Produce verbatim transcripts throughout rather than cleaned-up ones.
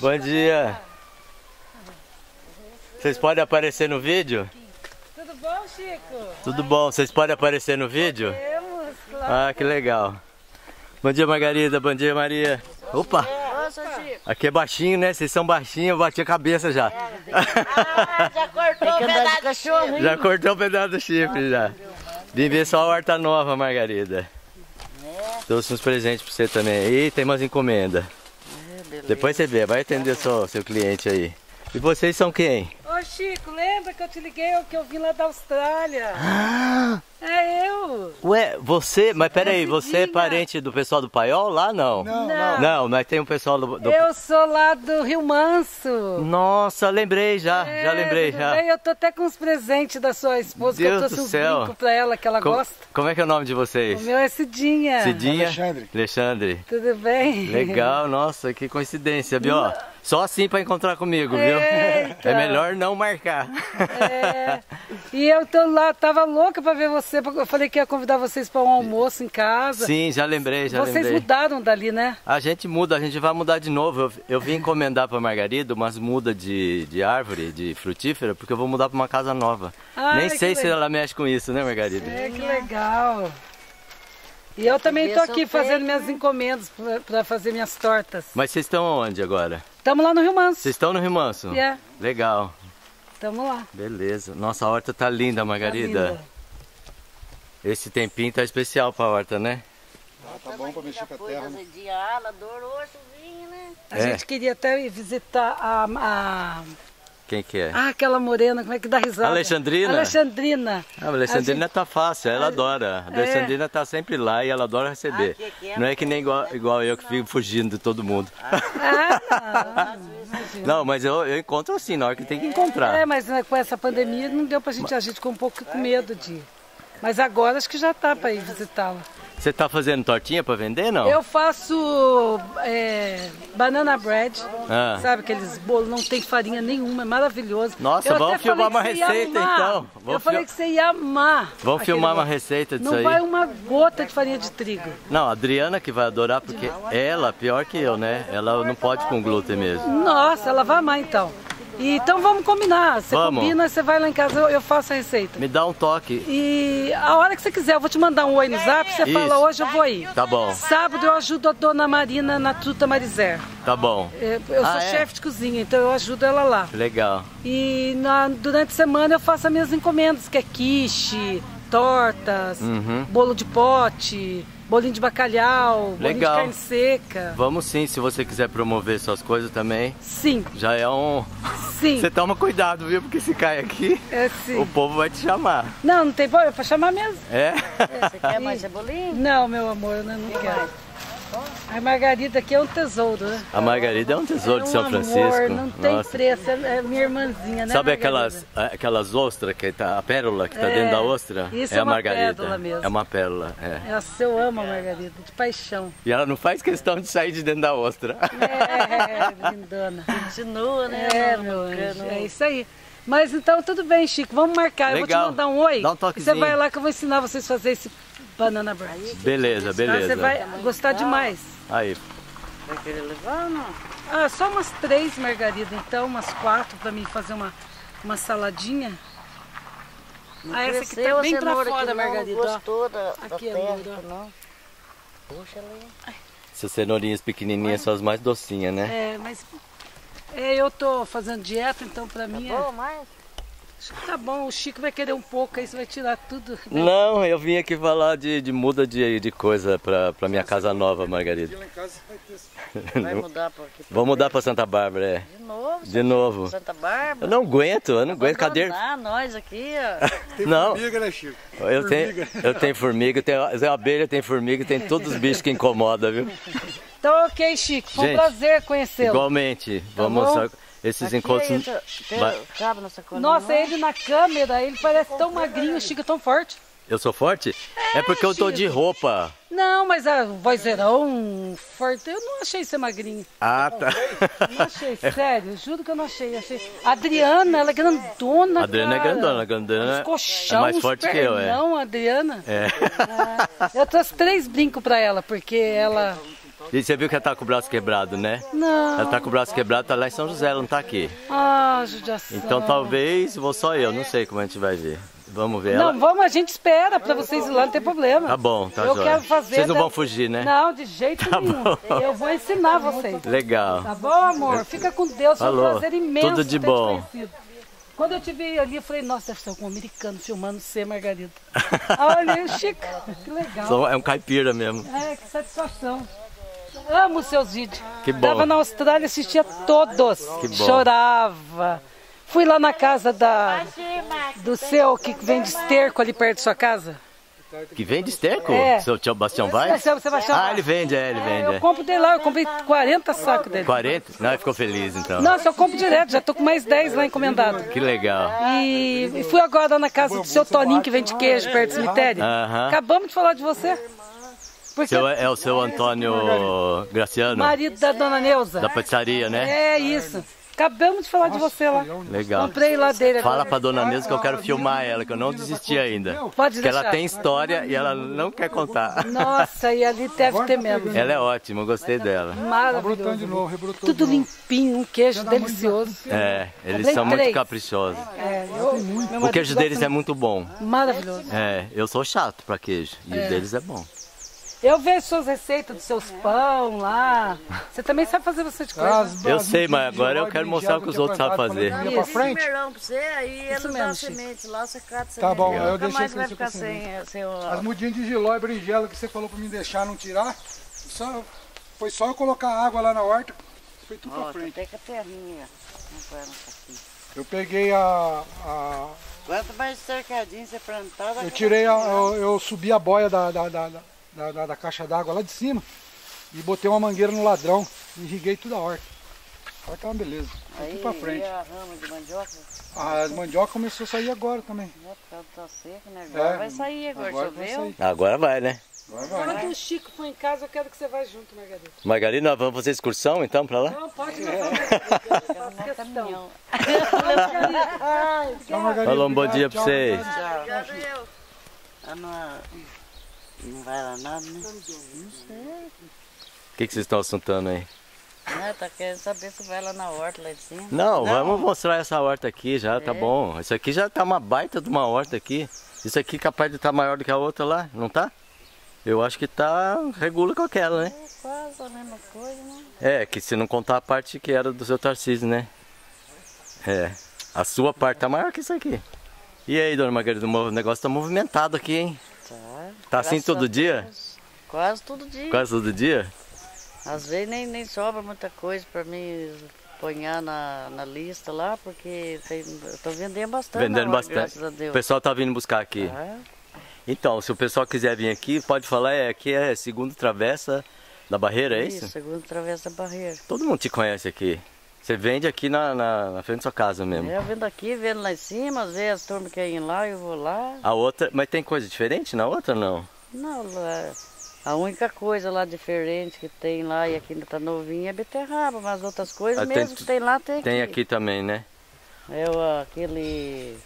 Bom dia! Vocês podem aparecer no vídeo? Tudo bom, Chico? Tudo bom, vocês podem aparecer no vídeo? Podemos, claro. Ah, que legal! Bom dia, Margarida, bom dia, Maria! Opa! Aqui é baixinho, né? Vocês são baixinhos, eu bati a cabeça já. Ah, já cortou o pedaço do chifre! Já cortou o pedaço do chifre, já. Vim ver só a horta nova, Margarida. Trouxe uns presentes pra você também. E tem umas encomendas. Beleza. Depois você vê, vai atender só o seu cliente aí. E vocês são quem? Ô Chico, lembra que eu te liguei, que eu vim lá da Austrália? Ah! É eu! Ué, você, mas peraí, você é parente do pessoal do Paiol lá? Não, não, não, não, mas tem um pessoal do, do... Eu sou lá do Rio Manso. Nossa, lembrei já, é, já lembrei já. Bem, eu tô até com uns presentes da sua esposa, Deus que eu trouxe um brinco pra ela, que ela Com, gosta. Como é que é o nome de vocês? O meu é Cidinha. Cidinha? Alexandre. Alexandre. Tudo bem? Legal, nossa, que coincidência, viu? Não. Só assim pra encontrar comigo, viu? Eita. É melhor não marcar. É. E eu tô lá, tava louca pra ver você. Eu falei que ia convidar vocês para um almoço em casa. Sim, já lembrei, já vocês lembrei. Vocês mudaram dali, né? A gente muda, a gente vai mudar de novo. Eu, eu vim encomendar pra Margarida umas mudas de, de árvore, de frutífera, porque eu vou mudar pra uma casa nova. Ai, nem sei se ela mexe com isso, né, Margarida? É, que legal. E eu também tô aqui fazendo minhas encomendas para fazer minhas tortas. Mas vocês estão onde agora? Estamos lá no Rio Manso. Vocês estão no Rio Manso? É. Yeah. Legal. Estamos lá. Beleza. Nossa, a horta tá linda, Margarida. Tá linda. Esse tempinho tá especial pra horta, né? Ah, tá bom pra mexer com a terra. A gente queria até visitar a... a... Quem que é? Ah, aquela morena, como é que dá risada? Alexandrina? Alexandrina. Ah, Alexandrina gente... tá fácil, ela adora. A Alexandrina é. tá sempre lá e ela adora receber. Ah, que, que não é que nem igual, igual eu que fico fugindo de todo mundo. Ah, não. Não, mas eu, eu encontro assim, na hora que é. tem que encontrar. É, mas com essa pandemia não deu pra gente, a gente ficou um pouco com medo de ir. Mas agora acho que já tá pra ir visitá-la. Você tá fazendo tortinha pra vender, não? Eu faço é, banana bread, ah. sabe aqueles bolos, não tem farinha nenhuma, é maravilhoso. Nossa, eu vamos filmar uma receita então. Vamos eu fil... falei que você ia amar. Vamos filmar bolo. uma receita disso não aí. Não vai uma gota de farinha de trigo. Não, a Adriana que vai adorar, porque ela, pior que eu, né? Ela não pode com glúten mesmo. Nossa, ela vai amar então. E, então vamos combinar, você vamos. combina, você vai lá em casa, eu, eu faço a receita. Me dá um toque. E a hora que você quiser, eu vou te mandar um oi no zap, você Isso. fala hoje eu vou ir. Tá bom. Sábado eu ajudo a Dona Marina na truta Marizé. Tá bom. Eu, eu ah, sou é? chefe de cozinha, então eu ajudo ela lá. Legal. E na, durante a semana eu faço as minhas encomendas, que é quiche, tortas, uhum. bolo de pote... Bolinho de bacalhau, bolinho Legal. de carne seca. Vamos sim, se você quiser promover suas coisas também. Sim. Já é um... Sim. Você toma cuidado, viu? Porque se cai aqui, é, sim. o povo vai te chamar. Não, não tem problema, é pra chamar mesmo. É? é você quer mais cebolinho? Não, meu amor, eu não que quero. Mais? A Margarida aqui é um tesouro, né? A Margarida é um tesouro é um de São amor, Francisco. Não tem Nossa. preço, é minha irmãzinha, né? Sabe aquelas, aquelas ostras, que tá, a pérola que tá é, dentro da ostra? Isso é, é uma Margarida. pérola mesmo. É uma pérola, é. Nossa, eu amo a Margarida, de paixão. E ela não faz questão de sair de dentro da ostra. É, lindona. Continua, né? É, meu anjo, é isso aí. Mas então, tudo bem, Chico, vamos marcar. Legal. Eu vou te mandar um oi. Dá um toquezinho. Você vai lá que eu vou ensinar vocês a fazer esse banana bread. Beleza, beleza. Você vai gostar demais. Aí. Vai querer levar ou não? Ah, só umas três, Margarida, então, umas quatro para mim fazer uma, uma saladinha. Não ah, essa aqui tá bem pra fora, Margarida. Gostou da, aqui da terra, é não. Poxa, ela... Essas cenourinhas pequenininhas são as mais docinhas, né? É, mas... É, eu tô fazendo dieta, então pra mim é... Tá boa, mas... Acho que tá bom, o Chico vai querer um pouco, aí você vai tirar tudo. Né? Não, eu vim aqui falar de, de muda de, de coisa pra, pra minha casa nova, Margarida. Vai mudar pra aqui. Vou mudar pra Santa Bárbara, é. De novo? De novo. Santa Bárbara? Eu não aguento, eu não aguento. Cadê? Ah, nós aqui, ó. Tem não. Formiga, né, Chico? Eu formiga. tenho, eu tenho formiga, eu tenho abelha, eu tenho formiga, tem todos os bichos que incomodam, viu? Então, ok, Chico, foi um gente, prazer conhecê-lo. Igualmente, tá vamos mostrar esses aqui encontros. Aí, tem... Vai. Nossa, ele na câmera, ele parece tão magrinho, Chico, tão forte. Eu sou forte? É, é porque eu Chico. tô de roupa. Não, mas a vozeirão forte, eu não achei ser magrinho. Ah, tá. Não achei, sério, juro que eu não achei. achei. A Adriana, ela é grandona, Adriana cara. é grandona, grandona. Os colchão, é mais forte que eu, é. Não, Adriana. É. Ah, eu trouxe três brincos pra ela, porque ela... E você viu que ela tá com o braço quebrado, né? Não. Ela tá com o braço quebrado, tá lá em São José, ela não tá aqui. Ah, judiação. Então talvez, vou só eu, não sei como a gente vai ver. Vamos ver ela. Não, vamos, a gente espera pra vocês ir lá, não tem problema. Tá bom, tá jóia. Eu joia. quero fazer... Vocês não da... vão fugir, né? Não, de jeito tá nenhum. Bom. Eu vou ensinar vocês. Legal. Tá bom, amor? Fica com Deus, foi um prazer imenso Tudo de bom. Te Quando eu te vi ali, eu falei, nossa, deve ser algum americano filmando você, Margarida. Olha, o Chico, que legal. É um caipira mesmo. É, que satisfação. Amo os seus vídeos. Que bom. Estava na Austrália, assistia todos. Que bom. Chorava. Fui lá na casa da, do seu que vende esterco ali perto da sua casa. Que vende esterco? É. Seu Tio Bastião vai? Seu Sebastião ah, vai. ele vende, é, ele vende. É, eu compro dele lá, eu comprei quarenta sacos dele. quarenta? Não, ele ficou feliz então. Nossa, eu compro direto, já tô com mais dez lá encomendado. Que legal. E, e fui agora na casa do seu Toninho que vende queijo perto do cemitério. Uh-huh. Acabamos de falar de você. Porque... Seu, é o seu Antônio Graciano? Marido da Dona Neuza. Da pizzaria, né? É, isso. Acabamos de falar Nossa, de você lá. Legal. Comprei lá dele. Agora. Fala pra Dona Neuza que eu quero filmar ela, que eu não desisti ainda. Pode deixar. Porque ela tem história e ela não quer contar. Nossa, e ali deve ter mesmo. Ela é ótima, eu gostei dela. Maravilhoso. Tudo limpinho, um queijo delicioso. É, eles são muito caprichosos. É, eu, o queijo deles é muito bom. Maravilhoso. É, eu sou chato pra queijo e o deles é bom. Eu vejo suas receitas dos seus pão lá. Você também sabe fazer bastante coisa. Ah, eu sei, mas agora eu quero mostrar o que os outros sabem fazer. Eu fiz um melão pra você, aí ele dá semente lá, você cata semente. Tá bom, eu nunca deixei mais vai ficar sem, sem o... As mudinhas de giló e berinjela que você falou pra me deixar não tirar, só, foi só eu colocar água lá na horta, foi tudo oh, pra frente. Pega a terrinha, não põe no saquinho. Eu peguei a... a... Planta mais cercadinho, você plantava... Eu tirei, a, eu, eu subi a boia da... da, da, da Da, da, da caixa d'água lá de cima e botei uma mangueira no ladrão e irriguei tudo a horta. Olha que é uma beleza. Aí, tudo pra frente. E a rama de mandioca? Ah, a mandioca começou a sair agora também. É, tá, tá seco, né? Agora é, vai sair agora, agora choveu. Vai agora vai, né? Agora vai. Quando o Chico for em casa, eu quero que você vá junto, Margarida. Margarida, nós vamos fazer excursão então pra lá? Não, pode não. Falou um bom dia pra vocês. Não vai lá nada, né? Não sei. O que, que vocês estão assuntando aí? Não, tá querendo saber se vai lá na horta lá de cima. Não, não, vamos mostrar essa horta aqui já, é. tá bom. Isso aqui já tá uma baita de uma horta aqui. Isso aqui é capaz de estar tá maior do que a outra lá, não tá? Eu acho que tá regula com aquela, né? É quase a mesma coisa, né? É, que se não contar a parte que era do seu Tarcísio, né? É. A sua parte tá maior que isso aqui. E aí, Dona Margarida, o negócio tá movimentado aqui, hein? Tá, tá assim todo dia? Quase todo dia. Quase todo dia? Às vezes nem, nem sobra muita coisa para mim ponhar na, na lista lá, porque tem, eu tô vendendo bastante. Vendendo bastante. Graças a Deus. O pessoal tá vindo buscar aqui. Ah. Então, se o pessoal quiser vir aqui, pode falar, é, aqui é segundo travessa da barreira, é isso? Isso, segundo travessa da barreira. Todo mundo te conhece aqui. Você vende aqui na, na, na frente da sua casa mesmo? Eu vendo aqui, vendo lá em cima, às vezes as turmas querem ir lá, eu vou lá. A outra, mas tem coisa diferente na outra não? Não, a única coisa lá diferente que tem lá e aqui ainda tá novinha é beterraba, mas outras coisas ah, mesmo tem, que tem lá tem aqui. Tem aqui também, né? É aquele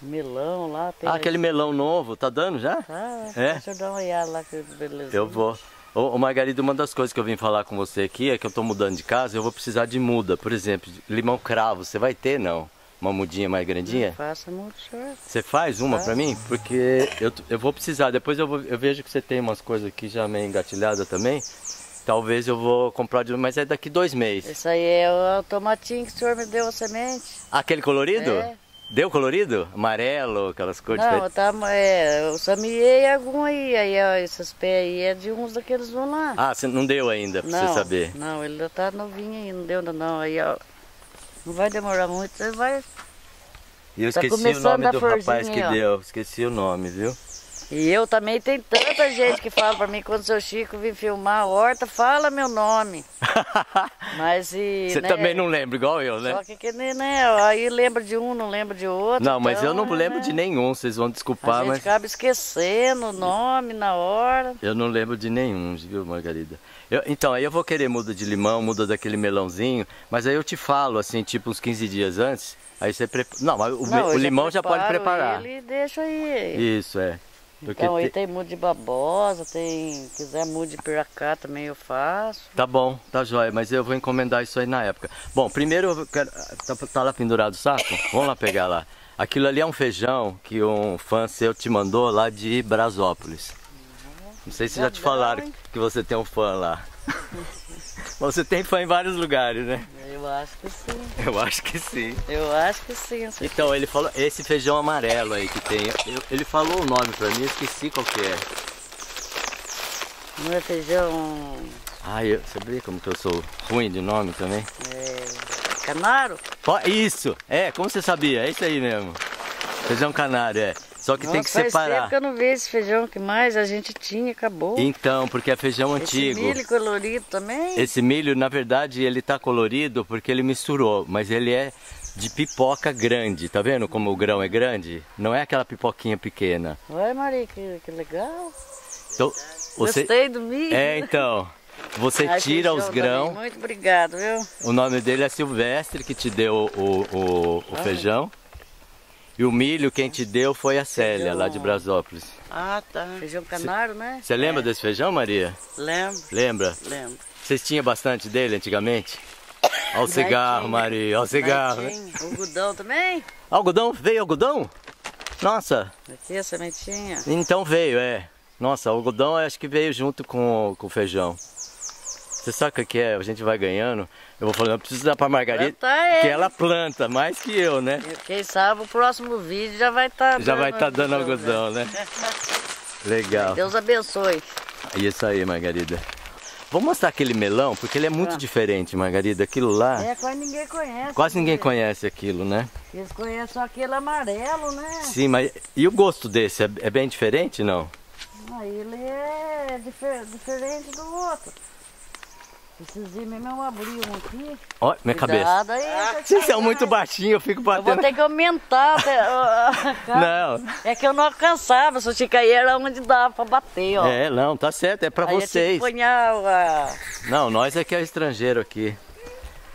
melão lá. Tem ah, aquele ali. melão novo, tá dando já? Ah, é? Deixa eu dar uma olhada lá, que beleza. Eu vou. Ô Margarida, uma das coisas que eu vim falar com você aqui é que eu tô mudando de casa, eu vou precisar de muda, por exemplo, limão cravo, você vai ter não? Uma mudinha mais grandinha? Eu faço muito certo. Você faz uma para mim? Porque eu, eu vou precisar, depois eu, vou, eu vejo que você tem umas coisas aqui já meio engatilhada também, Talvez eu vou comprar de... mas é daqui dois meses. Isso aí é o tomatinho que o senhor me deu a semente. Aquele colorido? É. Deu colorido? Amarelo, aquelas cores. Não, tá, é, eu samiei algum aí, aí ó, esses pés aí é de uns daqueles vão lá. Ah, você não deu ainda, pra não, você saber? Não, ele tá novinho aí, não deu ainda não. Aí, ó, não vai demorar muito, você vai... E eu tá esqueci o nome do rapaz que ó. deu, esqueci o nome, viu? E eu também, tem tanta gente que fala pra mim, quando o seu Chico vem filmar a horta, fala meu nome. Mas e... Você né, também não lembra, igual eu, né? Só que, que né, aí lembra de um, não lembra de outro. Não, mas então, eu não lembro né? de nenhum, vocês vão desculpar, mas... A gente mas... acaba esquecendo o nome na hora. Eu não lembro de nenhum, viu, Margarida? Eu, então, aí eu vou querer muda de limão, muda daquele melãozinho, mas aí eu te falo, assim, tipo uns quinze dias antes, aí você prepara... Não, mas o, não, o limão já pode preparar. Ele deixa aí. Isso, é. Porque então, aí tem... tem mudo de babosa, tem, se quiser mudo de piracá também eu faço. Tá bom, tá jóia, mas eu vou encomendar isso aí na época. Bom, primeiro, eu quero... tá, tá lá pendurado o saco? Vamos lá pegar lá. Aquilo ali é um feijão que um fã seu te mandou lá de Brasópolis. Uhum. Não sei se já, já te falaram hein? que você tem um fã lá. Você tem fã em vários lugares, né? Eu acho que sim. Eu acho que sim. Eu acho que sim. Então, ele falou, esse feijão amarelo aí que tem, eu, ele falou o nome pra mim, eu esqueci qual que é. Não é feijão... Ah, eu, você vê como que eu sou ruim de nome também? É... Canário? Isso! É, como você sabia? É isso aí mesmo. Feijão canário, é. Só que Nossa, tem que separar. Faz tempo que eu não vejo esse feijão que mais a gente tinha, acabou. Então, porque é feijão esse antigo. Esse milho colorido também? Esse milho, na verdade, ele tá colorido porque ele misturou, mas ele é de pipoca grande, tá vendo como o grão é grande? Não é aquela pipoquinha pequena. Ué, Maria, que, que legal. Então, você... Gostei do milho. É, então, você Ai, tira os grãos. Muito obrigado, viu? O nome dele é Silvestre, que te deu o, o, o feijão. E o milho quem te deu foi a Célia, feijão. lá de Brasópolis. Ah, tá. Feijão canário, né? Você lembra é. desse feijão, Maria? Lembro. Lembra? Lembro. Vocês tinham bastante dele antigamente? Olha o cigarro, Maria, olha o cigarro. Né? Algodão também? Algodão? Veio algodão? Nossa. Aqui a sementinha. Então veio, é. Nossa, algodão acho que veio junto com o feijão. Você sabe o que é? A gente vai ganhando. Eu vou falando, eu preciso dar pra Margarida, que ela planta mais que eu, né? E quem sabe o próximo vídeo já vai estar tá Já vai estar tá dando algodão, né? Legal. Deus abençoe. Isso aí, Margarida. Vou mostrar aquele melão, porque ele é muito ah. diferente, Margarida. Aquilo lá... É, quase ninguém conhece. Quase ninguém porque... conhece aquilo, né? Eles conhecem só aquele amarelo, né? Sim, mas... E o gosto desse? É, é bem diferente, não? Ah, ele é difer... diferente do outro. Preciso mesmo eu abrir um aqui. Olha minha Cuidado cabeça. Aí, Vocês são muito baixinhos, eu fico batendo. Eu vou ter que aumentar. Não. É que eu não alcançava, só tinha que aí era onde dava pra bater, ó. É, não, tá certo, é pra aí vocês. Eu tinha que não, nós é que é estrangeiro aqui.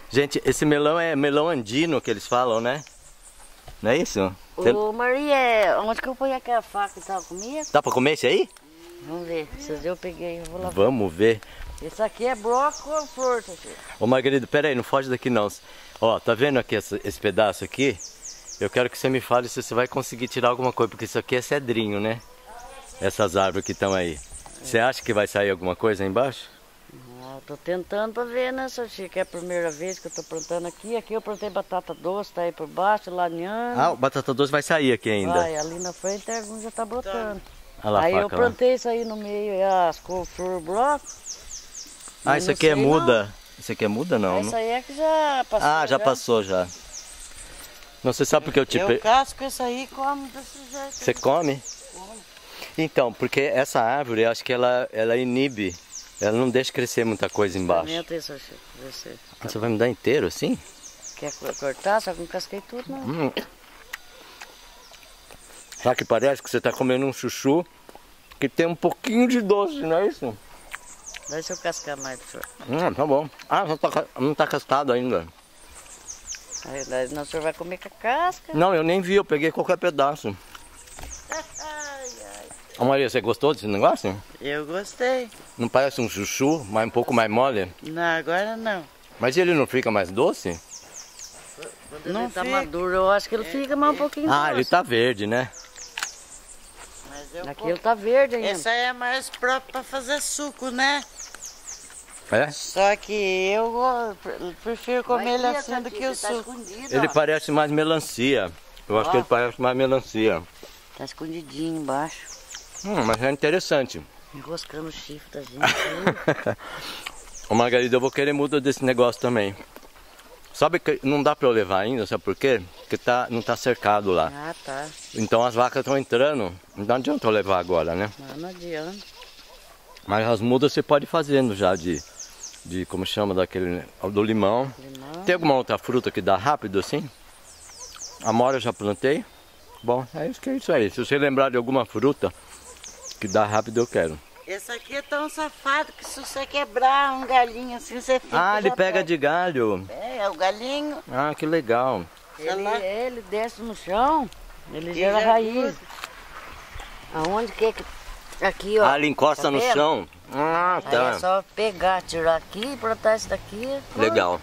Gente, esse melão é melão andino que eles falam, né? Não é isso? Ô, Você... Maria, onde que eu ponho aquela faca que tava comigo? Dá pra comer esse aí? Vamos ver, vocês eu peguei, eu vou lá. Vamos ver. Esse aqui é bloco ou flor, Tati? Ô Margarida, peraí, não foge daqui não. Ó, tá vendo aqui esse, esse pedaço aqui? Eu quero que você me fale se você vai conseguir tirar alguma coisa, porque isso aqui é cedrinho, né? Essas árvores que estão aí. Você acha que vai sair alguma coisa aí embaixo? Não, tô tentando pra ver, né, seu Chico? É a primeira vez que eu tô plantando aqui. Aqui eu plantei batata doce, tá aí por baixo, laninhando. Ah, batata doce vai sair aqui ainda? Vai, ali na frente algum já tá brotando. Ah, lá, aí faca, eu plantei lá. Isso aí no meio, as couve-flor bloco. Ah, eu isso aqui é muda. Não. Isso aqui é muda, não? Isso aí é que já passou. Ah, já, já passou, já. Não, você sabe porque eu te... Eu casco isso aí e como desse jeito. Você come? Como. Então, porque essa árvore, eu acho que ela, ela inibe. Ela não deixa crescer muita coisa embaixo. Isso, você. Ah, você vai me dar inteiro, assim? Quer cortar? Só que não casquei tudo, não. Hum. Sabe que parece que você está comendo um chuchu que tem um pouquinho de doce, não é isso? Deixa eu cascar mais, senhor. Hum, tá bom. Ah, não tá, não tá cascado ainda. Na verdade, não, o senhor vai comer com a casca? Não, eu nem vi, eu peguei qualquer pedaço. Ai, ai. Maria, você gostou desse negócio? Eu gostei. Não parece um chuchu, mas um pouco mais mole? Não, agora não. Mas ele não fica mais doce? Quando não ele tá fica. maduro, eu acho que ele é, fica mais é. um pouquinho Ah, doce. ele tá verde, né? Aquilo tá verde ainda. Essa aí é mais própria pra fazer suco, né? É? Só que eu prefiro comer ele assim do que o suco. Ele parece mais melancia. Eu acho que ele parece mais melancia. Tá escondidinho embaixo. Hum, mas é interessante. Enroscando o chifre da gente. Ô Margarida, eu vou querer mudar desse negócio também. Sabe que não dá pra eu levar ainda, sabe por quê? Porque tá, não tá cercado lá. Ah, tá. Então as vacas estão entrando. Não adianta eu levar agora, né? Não, não adianta. Mas as mudas você pode ir fazendo já de... de como chama, daquele... do limão. Limão. Tem alguma outra fruta que dá rápido assim? Amora eu já plantei. Bom, é isso que é isso aí. Se você lembrar de alguma fruta que dá rápido, eu quero. Esse aqui é tão safado que se você quebrar um galinho assim, você fica... Ah, ele pega de galho. É, é o galinho. Ah, que legal. Ele, ele desce no chão, ele gera raiz. Aonde que é que... Aqui, ó. Ah, ele encosta tá no vendo? Chão. Ah, tá. Aí é só pegar, tirar aqui, plantar esse daqui. Pronto. Legal.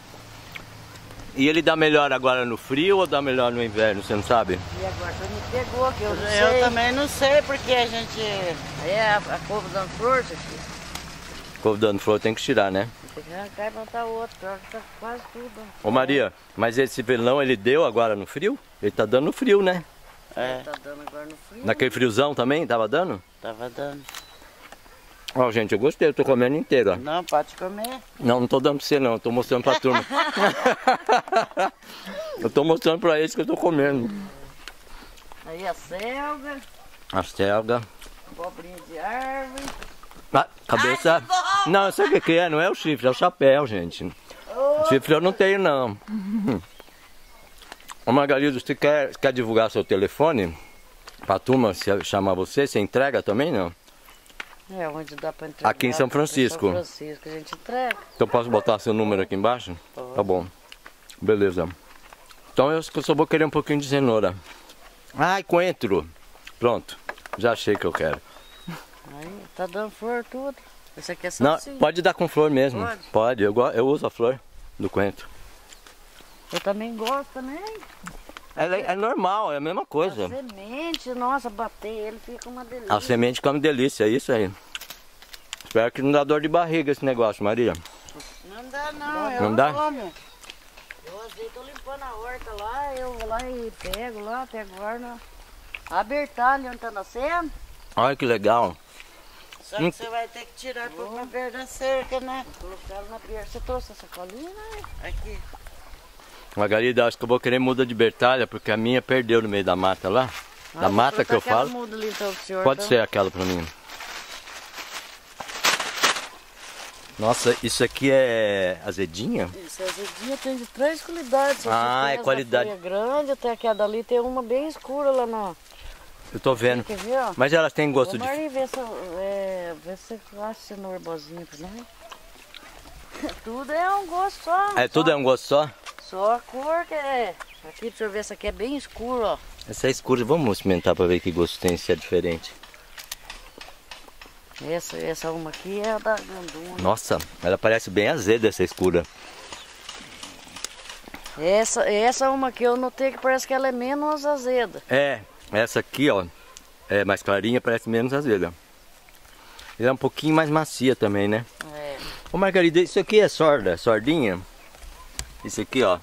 E ele dá melhor agora no frio ou dá melhor no inverno, você não sabe? E agora você me pegou, que eu não eu sei. Eu também não sei, porque a gente... É, a, a couve dando flor, seu filho. Couve dando flor tem que tirar, né? Tem que arrancar e plantar outro, tá quase tudo. Ô Maria, mas esse melão ele deu agora no frio? Ele tá dando no frio, né? É. Ele tá dando agora no frio. Naquele friozão também, tava dando? Tava dando. Ó, oh, gente, eu gostei, eu tô comendo inteiro, ó. Não, pode comer. Não, não tô dando pra você não, eu tô mostrando pra turma. Eu tô mostrando pra eles que eu tô comendo. Aí a selga. A selga. Abobrinha de árvore. Ah, cabeça. Ai, não, eu sei o que é, não é o chifre, é o chapéu, gente. Oh, chifre eu não tenho, não. Ô Margarida, você quer, quer divulgar seu telefone? Pra turma, se chamar você, você entrega também, não? É, onde dá pra entregar. Aqui em São Francisco. São Francisco, a gente entrega. Então posso botar seu número aqui embaixo? Pode. Tá bom. Beleza. Então eu só vou querer um pouquinho de cenoura. Ai, coentro. Pronto. Já achei que eu quero. Aí, tá dando flor tudo. Esse aqui é só não, assim. Pode dar com flor mesmo. Pode. Pode. Eu, eu uso a flor do coentro. Eu também gosto, né? É, é normal, é a mesma coisa. A semente, nossa, bater ele fica uma delícia. A semente fica uma delícia, é isso aí. Espero que não dá dor de barriga esse negócio, Maria. Não dá não, eu não como. Eu às vezes tô limpando a horta lá, eu vou lá e pego lá, pego lá. A bertalha onde tá nascendo. Olha que legal. Só que hum. você vai ter que tirar por uma perda da cerca, né? Colocaram na perda. Você trouxe essa colinha, né? Aqui. Margarida, acho que eu vou querer muda de bertalha, porque a minha perdeu no meio da mata lá. Ah, da mata que eu falo. Muda ali, então, senhor, pode tá? ser aquela pra mim. Nossa, isso aqui é azedinha? Isso, é azedinha, tem de três qualidades. Ah, é qualidade. Tem a grande, até aquela dali, tem uma bem escura lá na... Eu tô vendo. Quer ver, ó? Mas elas têm gosto de... Maria, vê se você acha cenoura boazinha pra mim. Tudo é um gosto só. É, só. Tudo é um gosto só? Só a cor que é. Aqui, deixa eu ver, essa aqui é bem escura, ó. Essa é escura, vamos experimentar pra ver que gosto tem, se é diferente. Essa, essa uma aqui é a da Ganduja. Nossa, ela parece bem azeda, essa escura. Essa, essa uma aqui eu notei que parece que ela é menos azeda. É, essa aqui, ó, é mais clarinha, parece menos azeda. Ela é um pouquinho mais macia também, né? É. Ô Margarida, isso aqui é sorda, sordinha? Isso aqui, ó.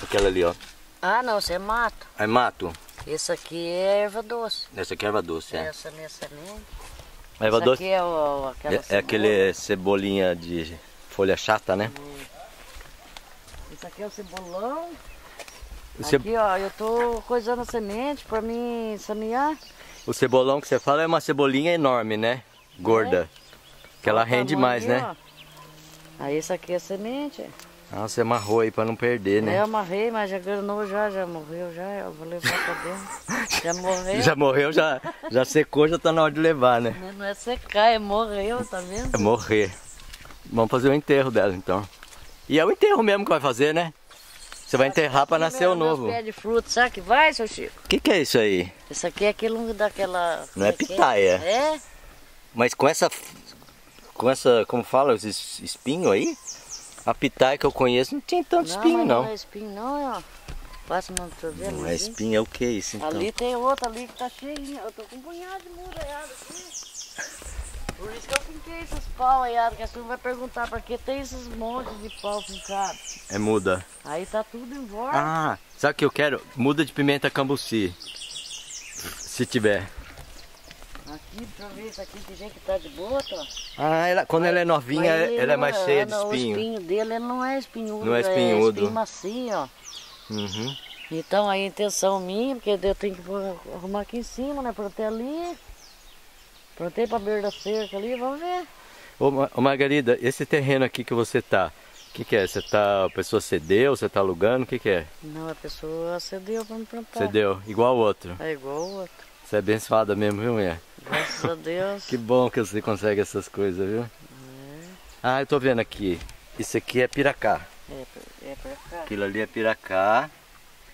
Aquela ali, ó. Ah, não, isso é mato. É mato? Esse aqui é erva doce. Essa aqui é erva doce, é. Essa minha semente. Erva essa doce? Aqui é, o, aquela é, é aquele cebolinha de folha chata, né? Isso aqui é o cebolão. O ce... Aqui, ó, eu tô coisando a semente pra mim semear. O cebolão que você fala é uma cebolinha enorme, né? Gorda. É. Que ela rende mais, aqui, né? Ó. Aí isso aqui é semente. Ah, você amarrou aí pra não perder, né? Eu amarrei, mas já granou já, já morreu já, eu vou levar pra dentro. Já morreu. Já morreu, já, já secou, já tá na hora de levar, né? Não é secar, é morreu, tá vendo? É morrer. Vamos fazer o enterro dela, então. E é o enterro mesmo que vai fazer, né? Você vai enterrar pra nascer o novo. Pé de fruto, sabe que vai, seu Chico? O que que é isso aí? Isso aqui é aquilo daquela... Não é pitaia. É? Mas com essa... Com essa, como fala, os espinhos aí, a pitaia que eu conheço não tinha tanto não, espinho, mas não. Não é espinho, não, ó. Passa uma vez, não é espinho, é o que isso, então? Ali tem outra ali que tá cheinha. Eu tô com um punhado de muralhada aqui. Por isso que eu finquei esses pau aí, porque a turma vai perguntar pra que tem esses montes de pau fincados. É muda. Aí tá tudo em volta. Ah, sabe o que eu quero? Muda de pimenta cambuci. Se tiver. Aqui, pra ver isso aqui, tem gente que tá de boa, tá? Ah, ela, quando mas, ela é novinha, ela, ela é mais é, cheia de espinho. O espinho dele ele não é espinhudo, não é espinhudo. É espinho macio, ó. Uhum. Então a intenção minha, porque eu tenho que arrumar aqui em cima, né? Plantei ali, plantei pra beira da cerca ali, vamos ver. Ô Margarida, esse terreno aqui que você tá, o que que é? Você tá, a pessoa cedeu, você tá alugando, o que que é? Não, a pessoa cedeu pra me plantar. Cedeu, igual o outro? É, igual o outro. Você é abençoada mesmo, viu, mulher? Graças a Deus. Que bom que você consegue essas coisas, viu? É. Ah, eu tô vendo aqui, isso aqui é piracá. É, é piracá. Aquilo ali é piracá.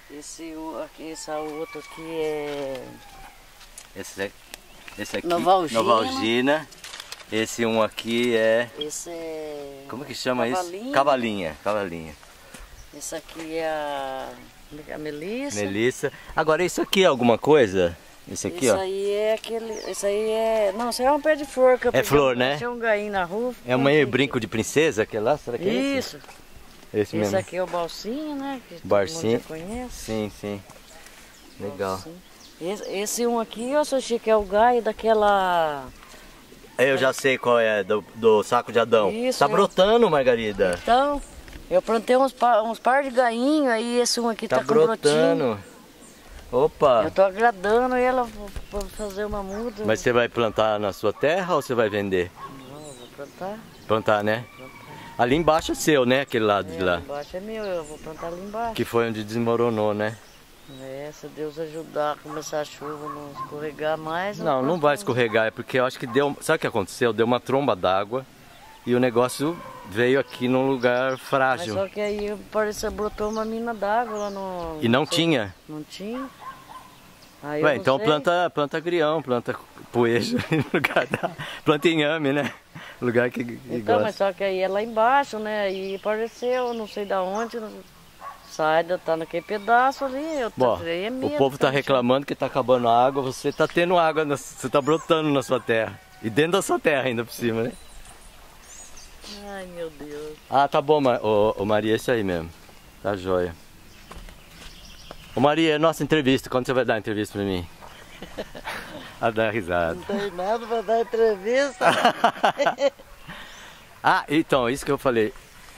Esse aqui, esse outro aqui é... Esse, esse aqui, Novalgina. Novalgina. Esse um aqui é... Esse é... Como que chama cavalinha. Isso? Cavalinha. Cavalinha. Esse aqui é a, a melissa. Melissa. Agora, isso aqui é alguma coisa? Esse aqui, isso ó. Isso aí é aquele... Isso aí é... Não, isso aí é um pé de flor. Que eu é flor, né? Tinha um gainho na rua. É um meio brinco de princesa, que é lá? Será que é isso? Isso. Esse, Esse mesmo. Aqui é o balsinho, né? Que balsinho. Todo mundo conhece. Sim, sim. Legal. Esse, esse um aqui, ó, seu Chico, é o galho daquela... Eu é. já sei qual é, do, do saco de Adão. Isso. Tá eu... brotando, Margarida. Então, eu plantei uns, pa, uns par de gainhos, aí esse um aqui tá, tá com brotando. Brotinho. Opa! Eu tô agradando ela pra fazer uma muda. Mas você vai plantar na sua terra ou você vai vender? Não, eu vou plantar. Plantar, né? Ali embaixo é seu, né? Aquele lado é, de lá. Ali embaixo é meu, eu vou plantar ali embaixo. Que foi onde desmoronou, né? É, se Deus ajudar, começar a chuva, não escorregar mais... Não, não vai escorregar, é porque eu acho que deu... Sabe o que aconteceu? Deu uma tromba d'água e o negócio veio aqui num lugar frágil. Mas só que aí parece que brotou uma mina d'água lá no... E não, não tinha? Não tinha. Aí Ué, então planta, planta agrião, planta poeja, lugar da... planta inhame, né? Lugar que, que Então, gosta. Mas só que aí é lá embaixo, né? E apareceu, não sei da onde, sai, tá naquele pedaço ali, eu Bom, tá, é medo, o povo tá, tá reclamando que tá acabando a água, você tá tendo água, na, você tá brotando na sua terra. E dentro da sua terra ainda por cima, né? Ai, meu Deus. Ah, tá bom, ô, ô Maria, é isso aí mesmo. Tá joia. Ô Maria, nossa entrevista, quando você vai dar a entrevista pra mim? A dar risada. Não tem nada pra dar entrevista. Ah, então, isso que eu falei.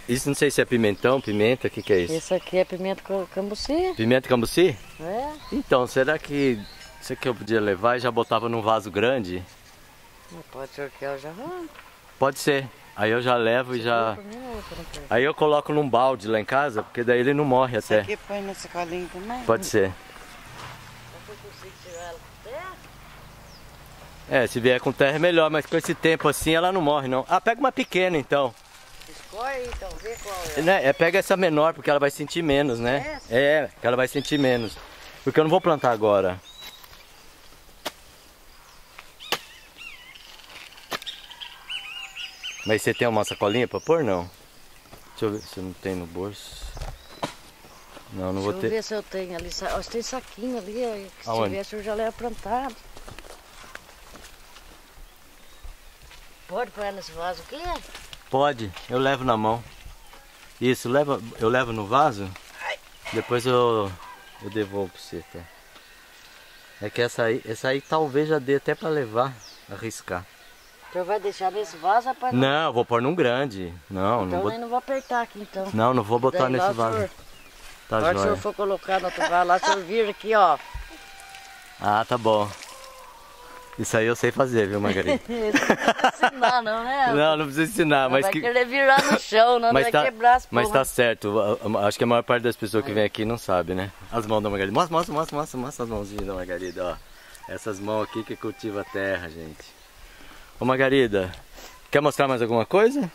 Isso não sei se é pimentão, pimenta, o que que é isso? Isso aqui é pimenta cambuci. Pimenta cambuci? É. Então, será que isso aqui eu podia levar e já botava num vaso grande? Não, pode ser que eu já arranco. Pode ser. Aí eu já levo e já... Aí eu coloco num balde lá em casa, porque daí ele não morre até. Você põe nesse colinho também? Pode ser. É, se vier com terra é melhor, mas com esse tempo assim ela não morre não. Ah, pega uma pequena então. Escolhe então, vê qual é. Né? É, pega essa menor, porque ela vai sentir menos, né? É, é, ela vai sentir menos. Porque eu não vou plantar agora. Mas você tem uma sacolinha pra pôr, não? Deixa eu ver se não tem no bolso. Não, não vou ter. Deixa eu ver se eu tenho ali. Ó, se tem saquinho ali, que se Aonde? tivesse eu já levo plantado. Pode pôr nesse vaso aqui? Pode, eu levo na mão. Isso, leva, eu levo no vaso, Ai. depois eu, eu devolvo pra você, tá? É que essa aí, essa aí talvez já dê até pra levar, arriscar. Você vai deixar nesse vaso, rapaz? Não, eu vou pôr num grande. Não, então não vou... eu não vou apertar aqui, então. Não, não vou botar Daí, nesse vaso. Senhor, tá joia. Se o senhor for colocar no outro vaso lá, o senhor vira aqui, ó. Ah, tá bom. Isso aí eu sei fazer, viu, Margarida? Não precisa ensinar, não, né? Não, não precisa ensinar, não mas vai que... vai querer virar no chão, não, não vai tá, quebrar as porras. Mas tá certo, acho que a maior parte das pessoas que vem aqui não sabe, né? As mãos da Margarida. Mostra, mostra, mostra, mostra, mostra as mãozinhas da Margarida, ó. Essas mãos aqui que cultiva a terra, gente. Ô Margarida, quer mostrar mais alguma coisa?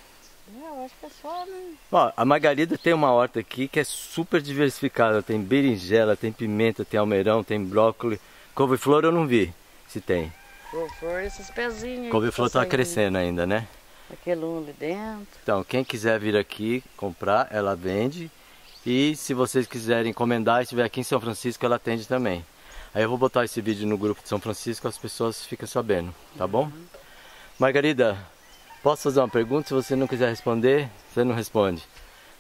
Não, acho que é só, né? Ó, a Margarida tem uma horta aqui que é super diversificada. Tem berinjela, tem pimenta, tem almeirão, tem brócolis. Couve-flor eu não vi se tem. Couve-flor, esses pezinhos. Couve-flor tá crescendo ainda, né? Aquele um ali dentro. Então, quem quiser vir aqui comprar, ela vende. E se vocês quiserem encomendar e estiver aqui em São Francisco, ela atende também. Aí eu vou botar esse vídeo no grupo de São Francisco, as pessoas ficam sabendo, tá bom? Uhum. Margarida, posso fazer uma pergunta? Se você não quiser responder, você não responde.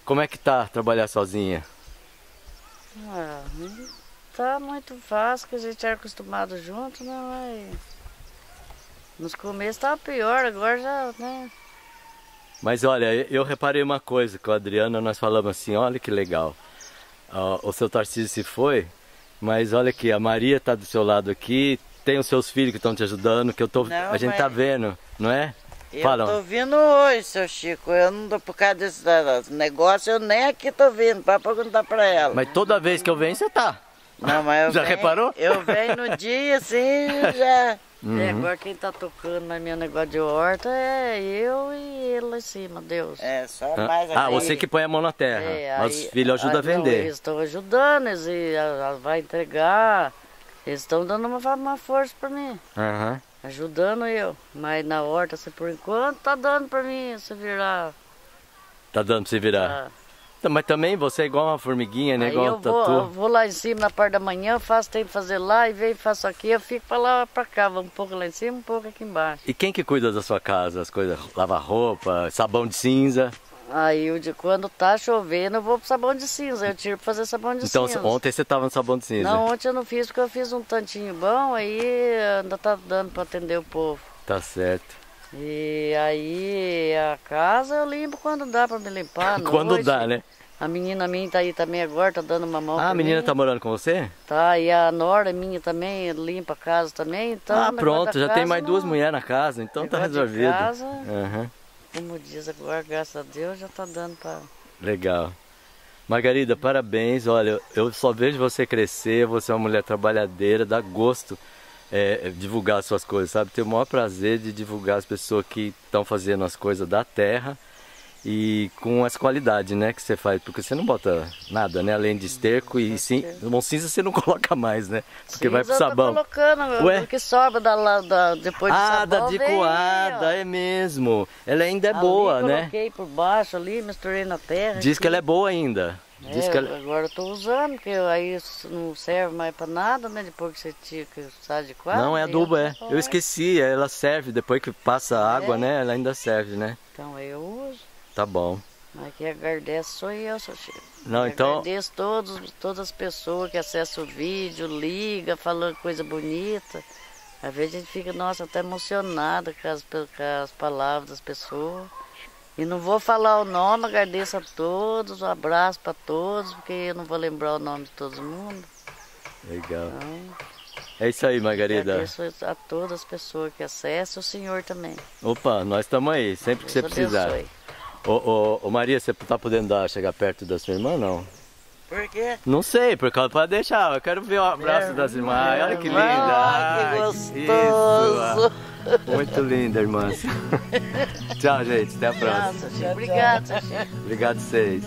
Como é que tá trabalhar sozinha? Ah, tá muito fácil, que a gente é acostumado junto, né? Mas nos começos tava pior, agora já, né? Mas olha, eu reparei uma coisa com a Adriana, nós falamos assim, olha que legal. O seu Tarcísio se foi, mas olha aqui, a Maria tá do seu lado aqui, tem os seus filhos que estão te ajudando, que eu tô, não, a gente tá vendo, não é? Eu Fala. Tô vindo hoje, seu Chico, eu não tô por causa desse negócio, eu nem aqui tô vindo, pra perguntar pra ela. Mas toda vez que eu venho, você tá. Não, mas eu já venho, reparou? Eu venho no dia, assim, já. Uhum. É, agora quem tá tocando no meu negócio de horta é eu e ele lá em cima, Deus. É, só mais ah, aqui. Ah, você que põe a mão na terra. É, mas aí, os filhos ajudam a vender. Não, eles estão ajudando, eles vão entregar. Eles estão dando uma, uma força pra mim. Uhum. Ajudando eu. Mas na horta, assim, por enquanto, tá dando pra mim se virar. Tá dando pra se virar? Tá. Mas também você é igual uma formiguinha, né? Aí igual eu, um vou, eu vou lá em cima na parte da manhã, faço, tenho que fazer lá e venho faço aqui. Eu fico pra lá, pra cá, um pouco lá em cima, um pouco aqui embaixo. E quem que cuida da sua casa? As coisas, lavar roupa, sabão de cinza? Aí eu de quando tá chovendo eu vou pro sabão de cinza, eu tiro pra fazer sabão de então, cinza. Então ontem você tava no sabão de cinza? Não, ontem eu não fiz porque eu fiz um tantinho bom, aí ainda tá dando pra atender o povo. Tá certo. E aí a casa eu limpo quando dá pra me limpar. Quando noite. Dá, né? A menina minha tá aí também agora, tá dando uma mão. Ah, a menina mim. Tá morando com você? Tá, e a nora minha também limpa a casa também. Então, ah, pronto, já casa, tem mais não... duas mulheres na casa, então tá resolvido. Casa, uhum. Como diz agora, graças a Deus, já tá dando pra... Legal. Margarida, parabéns, olha, eu só vejo você crescer, você é uma mulher trabalhadeira, dá gosto. É, divulgar as suas coisas, sabe? Tenho o maior prazer de divulgar as pessoas que estão fazendo as coisas da terra e com as qualidades, né? Que você faz, porque você não bota nada, né? Além de esterco e sim, bom, cinza você não coloca mais, né? Porque cinza vai pro sabão. Eu tô colocando, ué? Porque sobra da, da, depois do ah, sabão. Ah, da de coada, é mesmo. Ela ainda é ali boa, né? Eu coloquei por baixo ali, misturei na terra. Diz aqui. Que ela é boa ainda. Diz é, que ela... Agora eu estou usando, porque aí isso não serve mais para nada, né? Depois que você tira, que sai de quadro. Não, é adubo, é. Eu esqueci, ela serve, depois que passa a água, é. Né? Ela ainda serve, né? Então eu uso. Tá bom. Mas quem agradece sou eu, seu Chico. Não, então... Agradeço todos, todas as pessoas que acessam o vídeo, ligam, falando coisa bonita. Às vezes a gente fica, nossa, até emocionada com as, com as palavras das pessoas. E não vou falar o nome, agradeço a todos, um abraço para todos, porque eu não vou lembrar o nome de todo mundo. Legal. Então, é isso aí, Margarida. Agradeço a todas as pessoas que acessam, o senhor também. Opa, nós estamos aí, sempre Deus que você precisar. Ô, ô, ô Maria, você tá podendo dar, chegar perto da sua irmã, não? Por quê? Não sei, por causa para deixar, eu quero ver o abraço é, das irmãs, olha que irmã, linda. Ai, que gostoso. Isso. Muito linda, irmã. Tchau, gente. Até a próxima. Obrigada. Obrigado a vocês.